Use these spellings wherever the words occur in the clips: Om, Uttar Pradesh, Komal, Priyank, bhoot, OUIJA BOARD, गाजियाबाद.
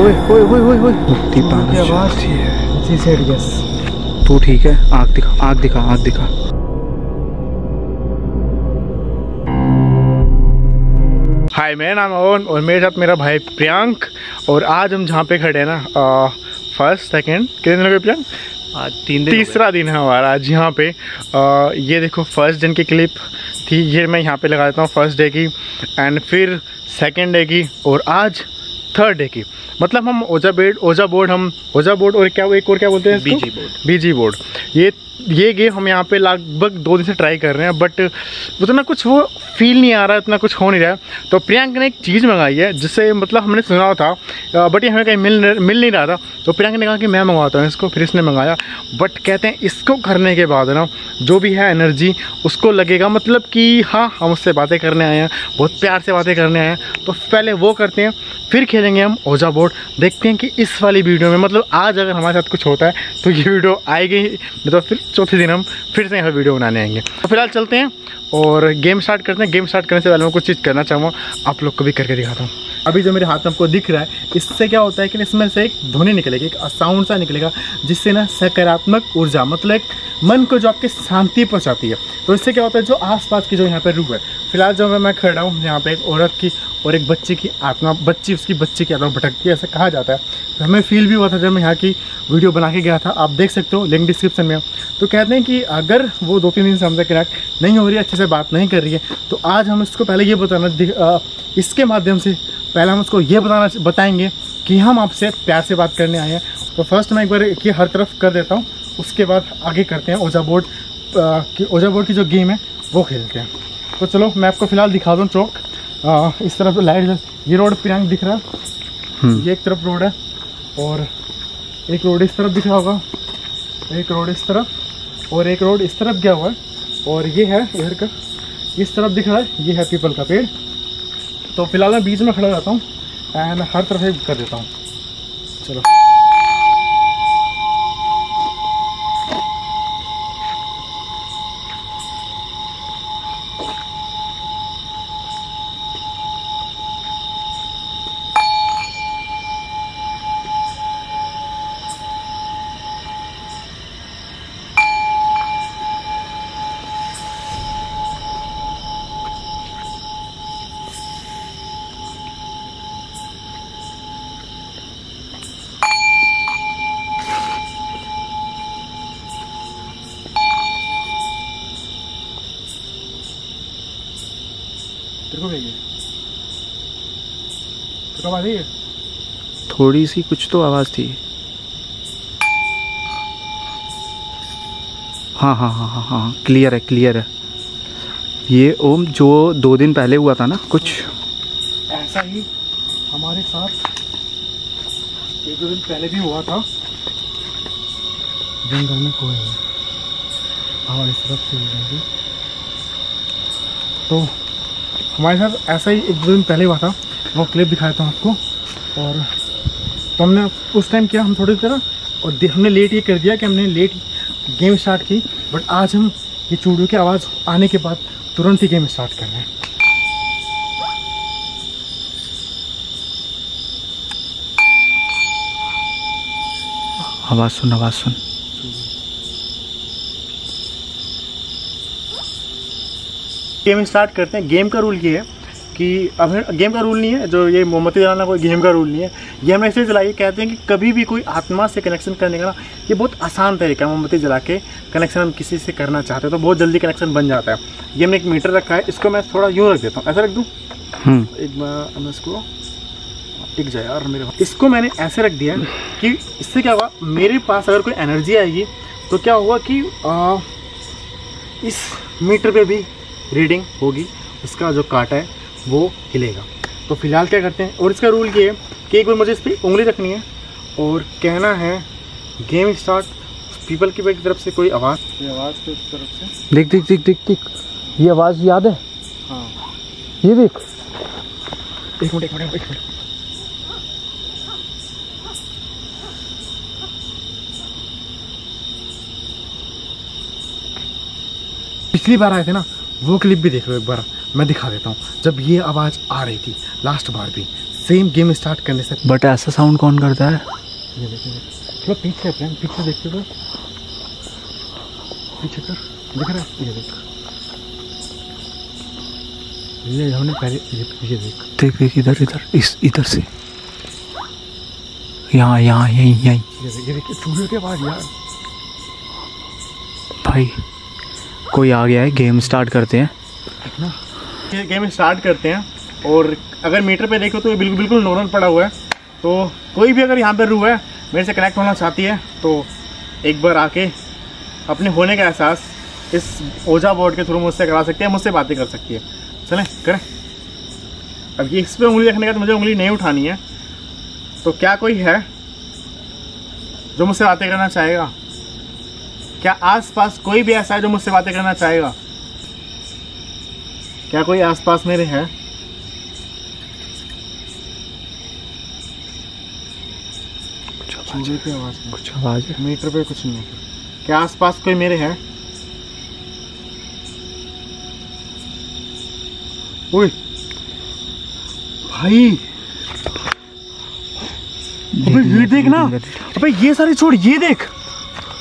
मुक्ति पाना चाहती है तू। ठीक है, आग दिखा, आग दिखा, आग दिखा। हाय, मेरा नाम है ओम और मेरे साथ मेरा भाई प्रियंक। और आज हम जहाँ पे खड़े हैं ना, फर्स्ट सेकंड कितने दिन हो गए प्रियंक? आज 3 दिन, तीसरा दिन है हमारा आज यहाँ पे। ये देखो फर्स्ट दिन की क्लिप थी, ये मैं यहाँ पे लगा देता हूँ। फर्स्ट डे की एंड फिर सेकंड डे की और आज थर्ड डे की। मतलब हम ओजा बोर्ड और क्या बोलते हैं, बीजी बोर्ड, ये गेम हम यहाँ पे लगभग 2 दिन से ट्राई कर रहे हैं। बट उतना कुछ वो फील नहीं आ रहा, इतना कुछ हो नहीं रहा है। तो प्रियंक ने एक चीज़ मंगाई है जिससे मतलब हमने सुना था बट ये हमें कहीं मिल नहीं रहा था। तो प्रियंक ने कहा कि मैं मंगवाता हूँ इसको। फिर इसने मंगाया। बट कहते हैं इसको करने के बाद ना जो भी है एनर्जी उसको लगेगा मतलब कि हाँ हम उससे बातें करने आए हैं, बहुत प्यार से बातें करने आए हैं। तो पहले वो करते हैं, फिर खेलेंगे हम ओजा बोर्ड। देखते हैं कि इस वाली वीडियो में मतलब आज अगर हमारे साथ कुछ होता है तो ये वीडियो आएगी, मतलब फिर चौथे दिन हम फिर से यहाँ वीडियो बनाने आएंगे। तो फिलहाल चलते हैं और गेम स्टार्ट करते हैं। गेम स्टार्ट करने से पहले मैं कुछ चीज़ करना चाहूँगा, आप लोग को भी करके दिखाता हूँ। अभी जो मेरे हाथ में आपको दिख रहा है इससे क्या होता है कि इसमें से एक ध्वनि निकलेगी, एक साउंड सा निकलेगा जिससे ना सकारात्मक ऊर्जा मतलब एक मन को जो आपकी शांति पहुँचाती है। तो इससे क्या होता है जो आसपास की जो यहाँ पर रूह है, फिलहाल जो मैं खड़ा हूँ यहाँ पर एक औरत की और एक बच्चे की आत्मा, बच्चे की आत्मा भटकती है ऐसा कहा जाता है। तो हमें फील भी हुआ था जब मैं यहाँ की वीडियो बना के गया था, आप देख सकते हो लिंक डिस्क्रिप्शन में। तो कहते हैं कि अगर वो 2-3 दिन से हमसे कनेक्ट नहीं हो रही है, अच्छे से बात नहीं कर रही है, तो आज हम इसको पहले ये बताना, इसके माध्यम से पहले हम उसको ये बताएंगे कि हम आपसे प्यार से बात करने आए हैं। तो फर्स्ट मैं एक बार ये हर तरफ कर देता हूँ, उसके बाद आगे करते हैं ओजा बोर्ड की जो गेम है वो खेलते हैं। तो चलो मैं आपको फ़िलहाल दिखा दूँ चौक। इस तरफ तो लाइट, ये रोड प्रियंक दिख रहा है, ये एक तरफ रोड है और एक रोड इस तरफ दिख रहा होगा, एक रोड इस तरफ और एक रोड इस तरफ गया हुआ है। और ये है इधर का, इस तरफ दिख रहा है, ये है पीपल का पेड़। तो फिलहाल मैं बीच में खड़ा रहता हूँ एंड हर तरफ से कर देता हूँ। चलो थोड़ी सी कुछ तो आवाज थी। हाँ, क्लियर है। ये ओम जो 2 दिन पहले हुआ था ना, कुछ ऐसा ही हमारे साथ 1-2 दिन पहले भी हुआ था। जंगल में कोई आवाज इस तरफ से, तो हमारे साथ ऐसा ही 1-2 दिन पहले हुआ था, वो क्लिप दिखाया था आपको। और तो हमने उस टाइम किया, हम थोड़ी देर और हमने लेट ये कर दिया कि हमने लेट गेम स्टार्ट की। बट आज हम ये चूड़ियों की आवाज़ आने के बाद तुरंत ही गेम स्टार्ट कर रहे हैं। आवाज़ सुन। गेम स्टार्ट करते हैं। गेम का रूल ये है कि अब गेम का रूल नहीं है, जो ये मोमबत्ती जलाना कोई गेम का रूल नहीं है, ये हमने इसलिए जलाई। कहते हैं कि कभी भी कोई आत्मा से कनेक्शन करने का ना ये बहुत आसान तरीका है। मोमबत्ती जला के कनेक्शन हम किसी से करना चाहते हैं तो बहुत जल्दी कनेक्शन बन जाता है। ये हमने एक मीटर रखा है, इसको मैं थोड़ा यूँ रख देता हूँ, ऐसा रख दूँ एक बार, मैं इसको टिक जाए यार मेरे। इसको मैंने ऐसे रख दिया कि इससे क्या हुआ, मेरे पास अगर कोई एनर्जी आएगी तो क्या हुआ कि इस मीटर पर भी रीडिंग होगी, इसका जो काटा है वो हिलेगा। तो फिलहाल क्या करते हैं, और इसका रूल ये है कि एक बार मुझे इस पर उंगली रखनी है और कहना है गेम स्टार्ट। पीपल की तरफ से कोई आवाज़ की तरफ से देख ये आवाज़ याद है? हाँ ये देख, एक मिनट पिछली बार आए थे ना वो क्लिप भी देख लो एक बार, मैं दिखा देता हूँ। जब ये आवाज़ आ रही थी लास्ट बार भी सेम गेम स्टार्ट करने से। बट ऐसा साउंड कौन करता है? थोड़ा पीछे प्लान पीछे देखते हो, पीछे कर दिख रहा है? ये देख, ये हमने पहले पीछे देख देख देख इधर इधर इस इधर से यहाँ यहाँ यहीं यहीं ये देखिए सूर्य के बाद यार। भाई कोई आ गया है, गेम स्टार्ट करते हैं ना, ये गेम स्टार्ट करते हैं। और अगर मीटर पे देखो तो ये बिल्कुल बिल्कुल नॉर्मल पड़ा हुआ है, तो कोई भी अगर यहाँ पर रूह है मेरे से कनेक्ट होना चाहती है तो एक बार आके अपने होने का एहसास इस ओजा बोर्ड के थ्रू मुझसे करा सकती है, मुझसे बातें कर सकती है। चलें करें। अब ये इस पर उंगली रखने का तो मुझे उंगली नहीं उठानी है, तो क्या कोई है जो मुझसे बातें करना चाहेगा? क्या आसपास कोई भी ऐसा है जो मुझसे बातें करना चाहेगा? क्या कोई आसपास मेरे है? कुछ आवाज है मीटर पे, कुछ नहीं है। क्या आसपास कोई मेरे है? ओए भाई अबे ये देख ना, अबे ये सारे छोड़, ये देख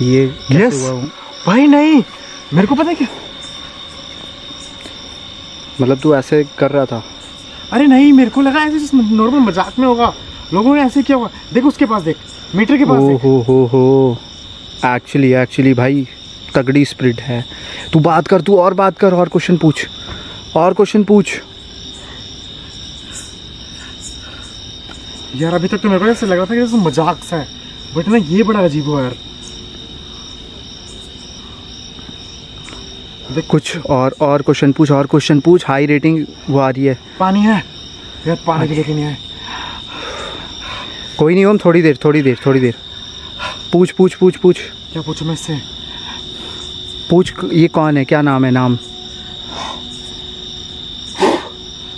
ये यस भाई। नहीं मेरे को पता है क्या मतलब तू ऐसे कर रहा था। अरे नहीं मेरे को लगा ऐसे नॉर्मल मजाक में होगा, लोगों ने ऐसे किया होगा। देख उसके पास, देख मीटर के पास। ओ हो एक्चुअली भाई तगड़ी स्प्रिट है। तू बात कर, तू और बात कर, और क्वेश्चन पूछ, और क्वेश्चन पूछ यार। अभी तक तो मेरे को ऐसे लग रहा था कि जैसे मजाक सा है, बट ना ये बड़ा अजीब हुआ यार। देख कुछ और क्वेश्चन पूछ, और क्वेश्चन पूछ। हाई रेटिंग वो आ रही है। पानी है यार, पानी की लेके नहीं आए। कोई नहीं ओम, थोड़ी देर पूछ। क्या पूछूं मैं इससे? पूछ ये कौन है, क्या नाम है? नाम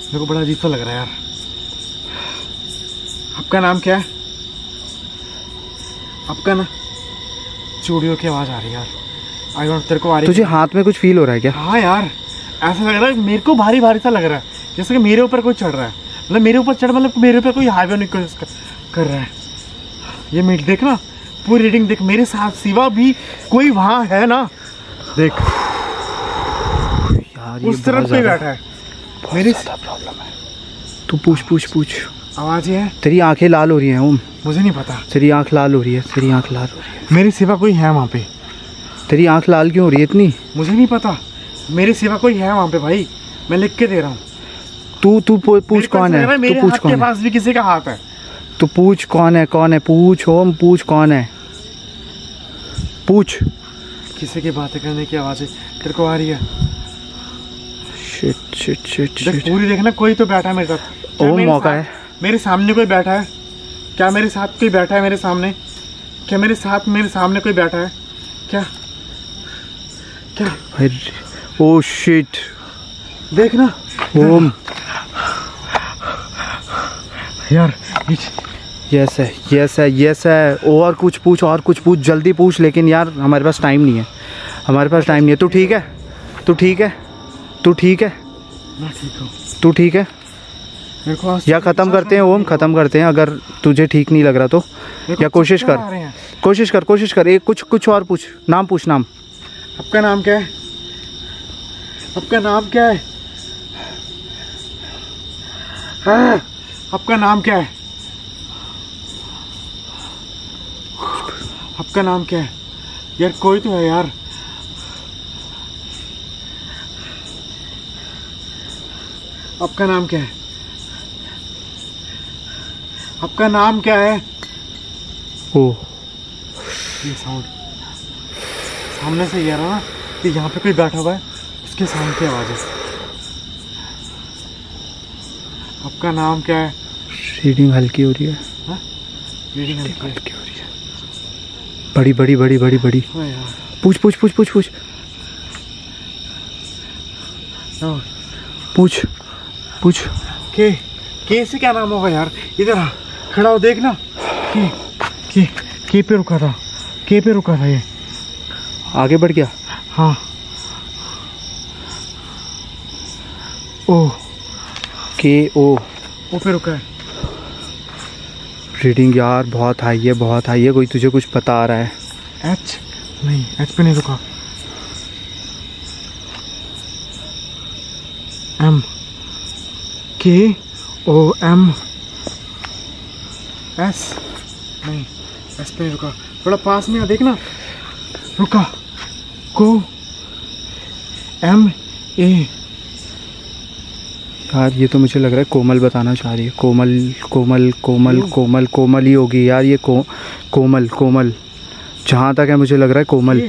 मेरे को बड़ा अजीब सा लग रहा है यार। आपका नाम क्या है? आपका ना चूड़ियों की आवाज आ रही है यार। आई डोंट, तेरे को आ रही? तुझे हाथ में कुछ फील हो रहा है क्या? हाँ यार ऐसा लग रहा है मेरे को, भारी भारी सा लग रहा है, जैसे कि मेरे ऊपर कोई चढ़ रहा है। मतलब मेरे ऊपर चढ़, मतलब मेरे ऊपर कोई हावी होने की कोशिश कर रहा है। ये मीट देख ना, पूरी रीडिंग देख, मेरे साथ सिवा भी कोई वहाँ है ना। देख यार उस तरफ पे बैठा है, मेरी प्रॉब्लम है। तू पूछ। आवाज़ है। तेरी आंखें लाल हो रही हैं ओम। मुझे नहीं पता। तेरी आंख लाल हो रही है। मेरे सिवा कोई है वहाँ पे? तेरी आंख लाल क्यों हो रही है इतनी? मुझे नहीं पता। मेरे सिवा कोई है वहाँ पे भाई, मैं लिख के दे रहा हूँ। तू पूछ कौन है। मेरे हाथ के पास भी किसी का हाथ है। तो पूछ कौन है। पूछ ओम, पूछ कौन है। पूछ। किसी की बातें करने की आवाज़ है, तेरे को आ रही है? शिट। पूरी देखना, कोई तो बैठा है मेरे साथ। ओम मौका है। मेरे सामने कोई बैठा है क्या? मेरे सामने कोई बैठा है क्या? ओ शिट, देखना ओम यार। यस है। और कुछ पूछ जल्दी पूछ। लेकिन यार हमारे पास टाइम नहीं है। तू ठीक है? मैं ठीक हूँ। तू ठीक है? या ख़त्म करते हैं ओम, ख़त्म करते हैं अगर तुझे ठीक नहीं लग रहा तो। या कोशिश कर। एक कुछ और पूछ। नाम पूछ। आपका नाम क्या है? आपका नाम क्या है? यार कोई तो है यार। आपका नाम क्या है? ओ ये साउंड सामने से ये रहा कि यहाँ पे कोई बैठा हुआ है, उसके साउंड की आवाज़ है। आपका नाम क्या है? रीडिंग हल्की हो रही है। हाँ रीडिंग हल्की हो रही है। बड़ी। हाँ यार पूछ। पूछ। कैसे क्या नाम होगा यार? इधर खड़ा हो, देखना। के पे रुका था ये, आगे बढ़ गया। हाँ ओ पे रुका है। रीडिंग यार बहुत हाई है कोई तुझे कुछ बता रहा है। एच नहीं, एच पे नहीं रुका। M K O M S नहीं, एस पे नहीं रुका, थोड़ा पास में आ देखना, रुका को एम ए। यार ये तो मुझे लग रहा है कोमल बताना चाह रही है। कोमल कोमल कोमल कोमल कोमल ही होगी यार ये। कोमल कोमल जहाँ तक है मुझे लग रहा है कोमल।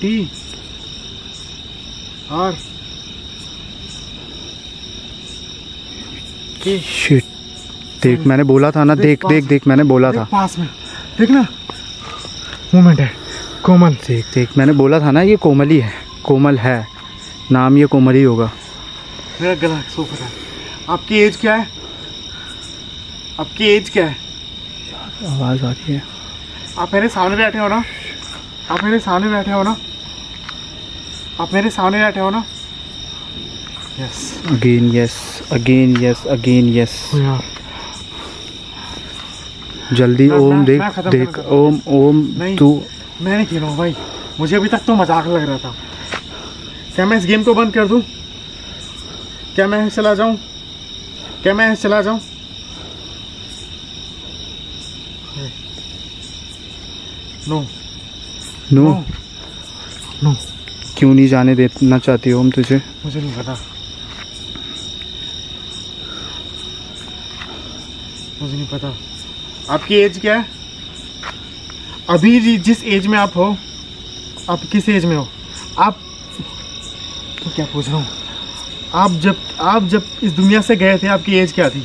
टी आर शिट, देख मैंने बोला था ना, देख देख देख मैंने बोला था, पास में देख ना मोमेंट है कोमल। देख देख मैंने बोला था ना ये कोमल ही है, कोमल है नाम, ये कोमल ही होगा। मेरा गला सूख रहा है। आपकी एज क्या है? आपकी एज क्या है? आवाज़ आ रही है। आप मेरे सामने बैठे हो ना, आप मेरे सामने बैठे हो ना, आप मेरे सामने बैठे हो ना। Yes again, yes again, yes again, yes. जल्दी ओम देख देख, ओम ओम। तू मैं नहीं खेल रहा हूँ भाई, मुझे अभी तक तो मजाक लग रहा था। क्या मैं इस गेम को बंद कर दूं? क्या मैं चला जाऊं? क्या मैं चला जाऊं? No no no. क्यों नहीं जाने देना चाहती हो हम तुझे? मुझे नहीं पता, मुझे नहीं पता। आपकी एज क्या है? अभी जिस एज में आप हो, आप किस एज में हो? आप तो क्या पूछ रहा हूँ, आप जब इस दुनिया से गए थे आपकी एज क्या थी?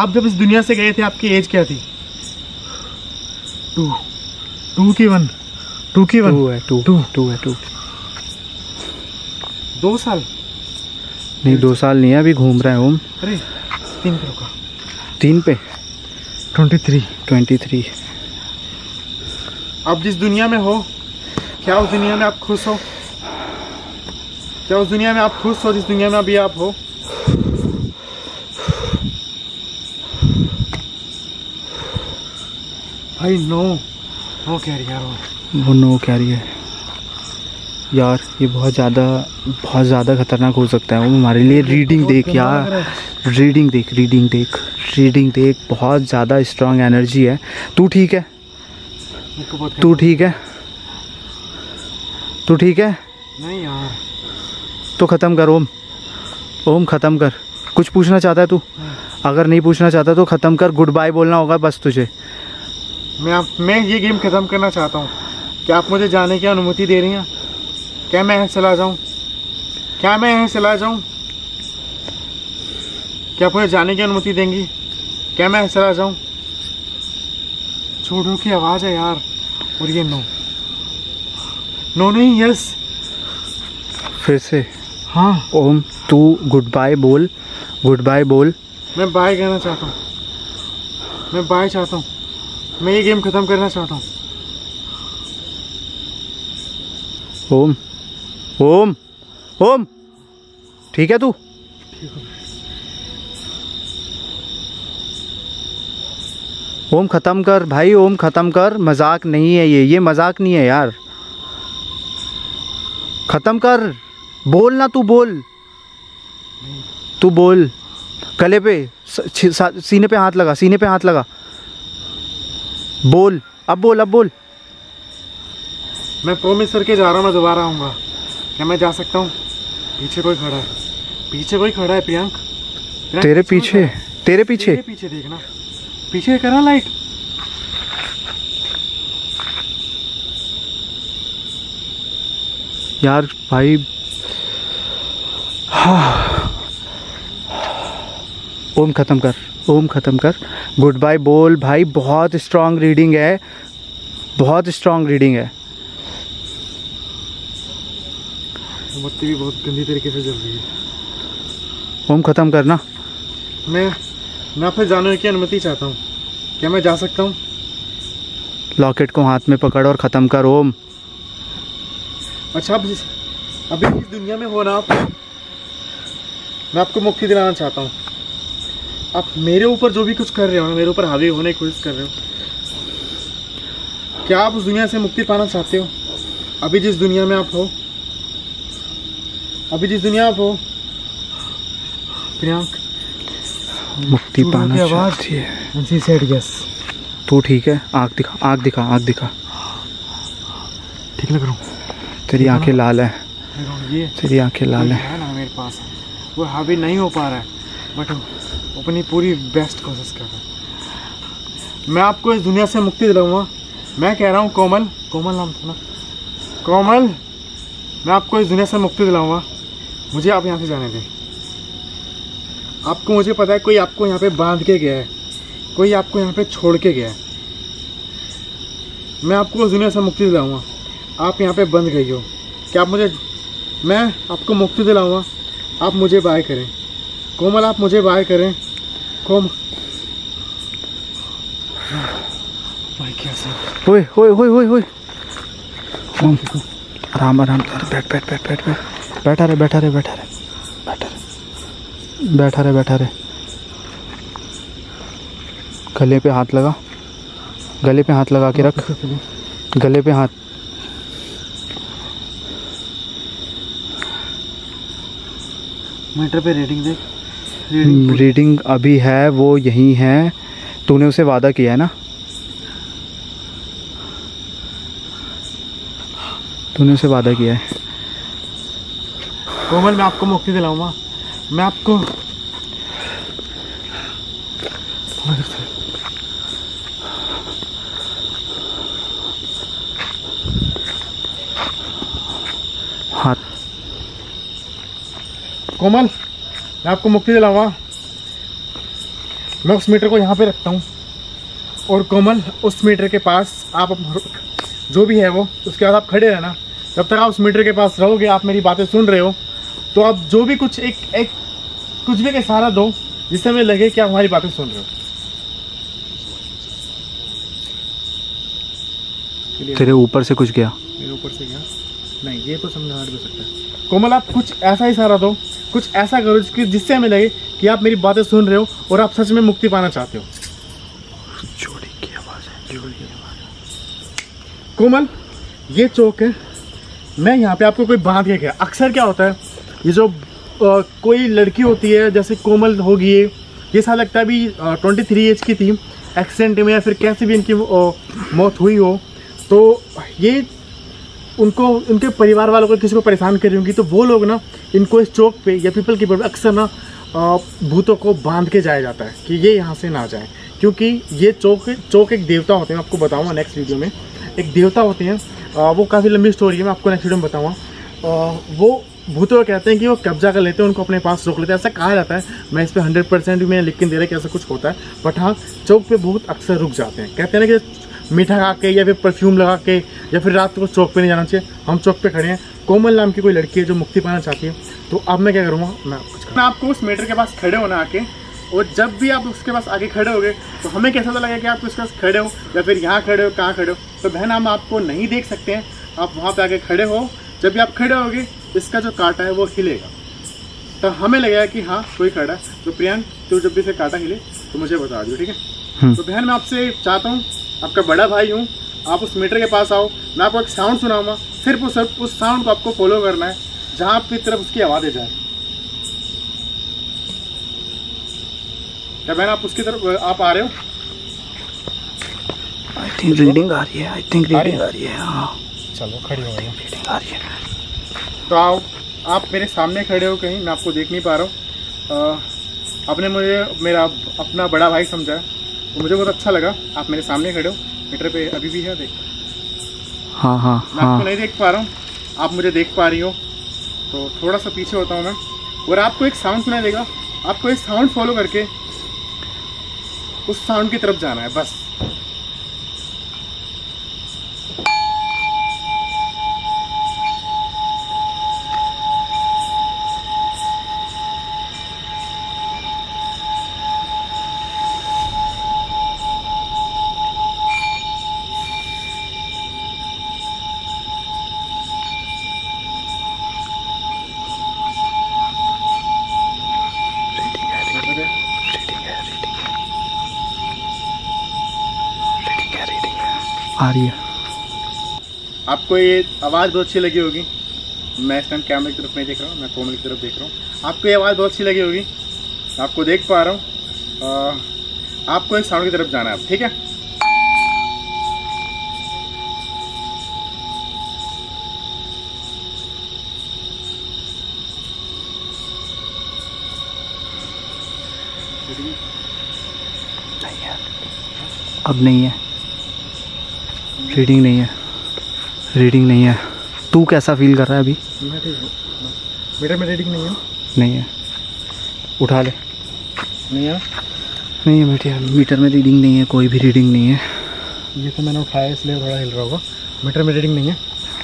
आप जब इस दुनिया से गए थे आपकी एज क्या थी? टू टू की वन, टू की वन, टू है, टू टू टू है, टू। 2 साल नहीं, 2 साल नहीं है, अभी घूम रहा है ओम। अरे 3 पे रुका, 3 पे 23। आप जिस दुनिया में हो, क्या उस दुनिया में आप खुश हो? क्या उस दुनिया में आप खुश हो जिस दुनिया में अभी आप हो? भाई नो नो कह रही है वो, नो कह रही है यार। ये बहुत ज़्यादा खतरनाक हो सकता है वो हमारे लिए। रीडिंग देख यार, रीडिंग देख, रीडिंग देख, रीडिंग देख। बहुत ज़्यादा स्ट्रांग एनर्जी है। तू ठीक है? तू ठीक है? तू ठीक है? नहीं यार तो ख़त्म कर ओम, ओम ख़त्म कर। कुछ पूछना चाहता है तू? अगर नहीं पूछना चाहता तो ख़त्म कर, गुड बाय बोलना होगा बस तुझे। मैं ये गेम ख़त्म करना चाहता हूँ। क्या आप मुझे जाने की अनुमति दे रही हैं? क्या मैं यहाँ चला जाऊँ? क्या मैं यहाँ चला जाऊँ? क्या आप मुझे जाने की अनुमति देंगी? क्या मैं यहाँ चला जाऊँ? छोड़ो की आवाज़ है यार, और ये नो नो नहीं, यस। फिर से हाँ ओम, तू गुड बाय बोल, गुड बाय बोल। मैं बाय कहना चाहता हूँ, मैं बाय चाहता हूँ, मैं ये गेम ख़त्म करना चाहता हूँ। ओम ओम ओम ठीक है तू? ओम ख़त्म कर भाई, ओम ख़त्म कर। मजाक नहीं है ये मजाक नहीं है यार। ख़त्म कर, बोल ना तू, बोल तू, बोल। गले पे सीने पे हाथ लगा, सीने पे हाथ लगा, बोल अब, बोल अब, बोल। मैं प्रॉमिस करके जा रहा हूँ मैं दोबारा आऊँगा। क्या मैं जा सकता हूँ? पीछे कोई खड़ा है, पीछे कोई खड़ा है। प्रियंक, तेरे पीछे, तेरे पीछे, तेरे पीछे देखना, पीछे करना लाइट। यार भाई ओम ख़त्म कर, ओम ख़त्म कर, गुड बाय बोल भाई। बहुत स्ट्रांग रीडिंग है, बहुत स्ट्रांग रीडिंग है। बत्ती भी बहुत गंदी तरीके से जल रही है। ओम ख़त्म करना। मैं आपसे जाने की अनुमति चाहता हूँ। क्या मैं जा सकता हूँ? लॉकेट को हाथ में पकड़ और ख़त्म कर ओम। अच्छा अभी इस दुनिया में हो ना आप, मैं आपको मुक्ति दिलाना चाहता हूँ। आप मेरे ऊपर जो भी कुछ कर रहे हो ना, मेरे ऊपर हावी होने की कोशिश कर रहे हो, क्या आप उस दुनिया से मुक्ति पाना चाहते हो? अभी जिस दुनिया में आप हो, अभी जिस दुनिया में आप हो प्रियांक, मुक्ति पाना चाहती है। And she said yes. तू ठीक है? आँख दिखा, आँख दिखा, आँख दिखा। ठीक लग रहा हूँ? तेरी आँखें लाल है, तेरी आँखें लाल है ना। मेरे पास वो हावी नहीं हो पा रहा है, बट अपनी पूरी बेस्ट कोशिश कर रहा है। मैं आपको इस दुनिया से मुक्ति दिलाऊंगा। मैं कह रहा हूँ कोमल, कोमल नाम था ना, कोमल, मैं आपको इस दुनिया से मुक्ति दिलाऊंगा। मुझे आप यहाँ से जाने दें। आपको, मुझे पता है कोई आपको यहाँ पे बांध के गया है, कोई आपको यहाँ पे छोड़ के गया है। मैं आपको उस दुनिया से मुक्ति दिलाऊंगा। आप यहाँ पे बंद गई हो, क्या आप मुझे, मैं आपको मुक्ति दिलाऊंगा। आप मुझे बाय करें कोमल, आप मुझे बाय करें कोमल। भाई क्या सर, ओए ओए ओए ओए ओए, आराम आराम, बैठ बैठ बैठ बैठ बैठ, बैठा रहे बैठा रहे बैठा रहे बैठा रहे बैठा रहे बैठा रहे। गले पे हाथ लगा, गले पे हाथ लगा के रख, गले पे हाथ। मीटर पे रीडिंग देख, रीडिंग अभी है, वो यही है। तूने उसे वादा किया है ना, तूने उसे वादा किया है। कोमल मैं आपको मुक्ति दिलाऊंगा, मैं आपको। हाँ कोमल, मैं आपको मुक्ति दिलाऊंगा। मैं उस मीटर को यहाँ पे रखता हूँ, और कोमल उस मीटर के पास आप जो भी है वो, उसके बाद आप खड़े रहना। जब तक आप उस मीटर के पास रहोगे, आप मेरी बातें सुन रहे हो, तो आप जो भी कुछ एक कुछ भी का सहारा दो, जिससे हमें लगे कि आप हमारी बातें सुन रहे हो। तेरे ऊपर से कुछ गया? मेरे ऊपर से गया नहीं, ये तो समझ हार्ड हो सकता है। कोमल आप कुछ ऐसा ही सहारा दो, कुछ ऐसा करो जिससे हमें लगे कि आप मेरी बातें सुन रहे हो और आप सच में मुक्ति पाना चाहते हो। चोरी की आवाज़ है, चोरी की आवाज़। कोमल ये चौक है, मैं यहाँ पे आपको कोई बांध के गया। अक्सर क्या होता है, ये जो कोई लड़की होती है, जैसे कोमल होगी, ये साल लगता है अभी 23 एज की थी, एक्सीडेंट में या फिर कैसे भी इनकी मौत हुई हो, तो ये उनको, उनके परिवार वालों को, किसी को परेशान कर रही होंगी, तो वो लोग ना इनको इस चौक पे या पीपल की पर अक्सर ना भूतों को बांध के जाया जाता है कि ये यहाँ से ना जाए। क्योंकि ये चौक एक देवता होते हैं, मैं आपको बताऊँगा नेक्स्ट वीडियो में। एक देवता होते हैं, वो काफ़ी लंबी स्टोरी है, मैं आपको नेक्स्ट वीडियो में बताऊँगा। वो भूतों को कहते हैं कि वो कब्जा कर लेते हैं, उनको अपने पास रोक लेते हैं, ऐसा कहा जाता है। मैं इस पर 100% भी मैं लिख के दे रहा कि ऐसा कुछ होता है, बट हाँ चौक पे बहुत अक्सर रुक जाते हैं। कहते हैं ना कि मीठा खा के या फिर परफ्यूम लगा के या फिर रात को चौक पे नहीं जाना चाहिए। हम चौक पे खड़े हैं, कोमल नाम की कोई लड़की है जो मुक्ति पाना चाहती है, तो अब मैं क्या करूँगा, मैं आपको उस मीटर के पास खड़े होना आके, और जब भी आप उसके पास आगे खड़े होगे तो हमें कैसा लगेगा कि आप उसके पास खड़े हो या फिर यहाँ खड़े हो, कहाँ खड़े हो। तो बहन हम आपको नहीं देख सकते हैं, आप वहाँ पर आगे खड़े हो। जब भी आप खड़े होगे, इसका जो कांटा है वो हिलेगा, तो हमें लगेगा कि हाँ कोई खड़ा है। तो प्रियांक तो जब भी इसे कांटा हिले तो मुझे बता दो, ठीक है? तो बहन मैं आपसे चाहता हूँ, आपका बड़ा भाई हूँ, आप उस मीटर के पास आओ। मैं आपको एक साउंड सुनाऊंगा, सिर्फ और सिर्फ उस साउंड को आपको फॉलो करना है, जहाँ आपकी तरफ उसकी आवाज़ें जाए। क्या बहन आप उसकी तरफ आप आ रहे हो? आई थिंक रीडिंग आ रही है, आई थिंक रीडिंग आ रही है। हाँ चलो खड़ी हो, रीडिंग आ रही है। तो आओ, आप मेरे सामने खड़े हो कहीं, मैं आपको देख नहीं पा रहा हूँ। आपने मुझे मेरा अपना बड़ा भाई समझा, तो मुझे बहुत अच्छा लगा। आप मेरे सामने खड़े हो, मीटर पे अभी भी है, देख। हाँ हाँ मैं आपको नहीं देख पा रहा हूँ, आप मुझे देख पा रही हो, तो थोड़ा सा पीछे होता हूँ मैं। और आपको एक साउंड सुनाई देगा, आपको एक साउंड फॉलो करके उस साउंड की तरफ जाना है, बस। आ रही है। आपको ये आवाज़ बहुत अच्छी लगी होगी। मैं इस टाइम कैमरे की तरफ नहीं देख रहा हूँ, मैं कोमल की तरफ देख रहा हूँ। आपको ये आवाज़ बहुत अच्छी लगी होगी, आपको देख पा रहा हूँ। आपको एक साउंड की तरफ जाना है, ठीक है? अब नहीं है, रीडिंग नहीं है, रीडिंग नहीं है। तू कैसा फील कर रहा है अभी? मैं ठीक हूँ। बेटा मैं रीडिंग नहीं है, नहीं है। उठा ले। नहीं है, नहीं है बेटे, मीटर में रीडिंग नहीं है, कोई भी रीडिंग नहीं है। ये तो मैंने उठाया इसलिए थोड़ा हिल रहा होगा। मीटर में रीडिंग नहीं है।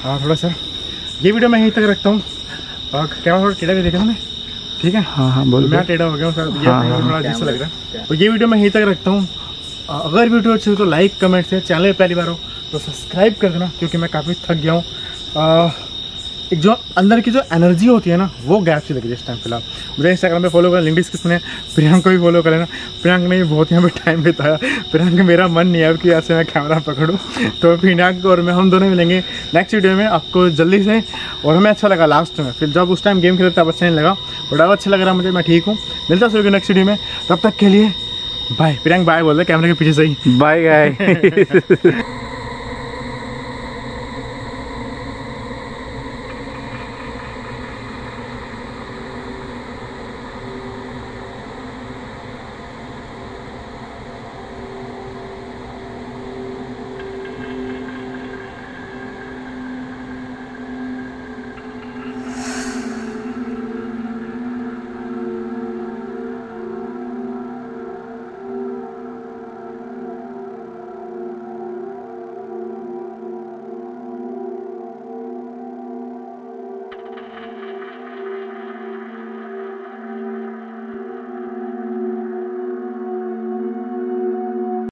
हाँ थोड़ा सर, ये वीडियो मैं यहीं तक रखता हूँ। कैमरा थोड़ा टेढ़ा भी देखा ना, ठीक है? हाँ हाँ बोल। मैं टेढ़ा हो गया हूँ सर, थोड़ा अजीब सा लग रहा है। तो ये वीडियो मैं यहीं तक रखता हूँ। अगर वीडियो अच्छी हो तो लाइक कमेंट से, चैनल पहली बार हो तो सब्सक्राइब कर देना, क्योंकि मैं काफ़ी थक गया हूँ। एक जो अंदर की जो एनर्जी होती है ना, वो गैप से लग रही है इस टाइम फिलहाल। मुझे इंस्टाग्राम पे फॉलो करना, लिंक डिस्क्रिप्शन है। प्रियंक को भी फॉलो कर लेना। प्रियंक ने बहुत यहाँ पे टाइम बिताया। प्रियंक मेरा मन नहीं है कि ऐसे मैं कैमरा पकड़ूँ तो प्रियंक और मैं, हम दोनों मिलेंगे नेक्स्ट वीडियो में। आपको जल्दी से, और हमें अच्छा लगा लास्ट में, फिर जब उस टाइम गेम खेलता तब अच्छा नहीं लगा, बट अब अच्छा लग रहा मुझे। मैं ठीक हूँ, मिलता हूँ नेक्स्ट वीडियो में। तब तक के लिए बाय। प्रियंक बाय बोल रहे कैमरे के पीछे से ही, बाय गाय।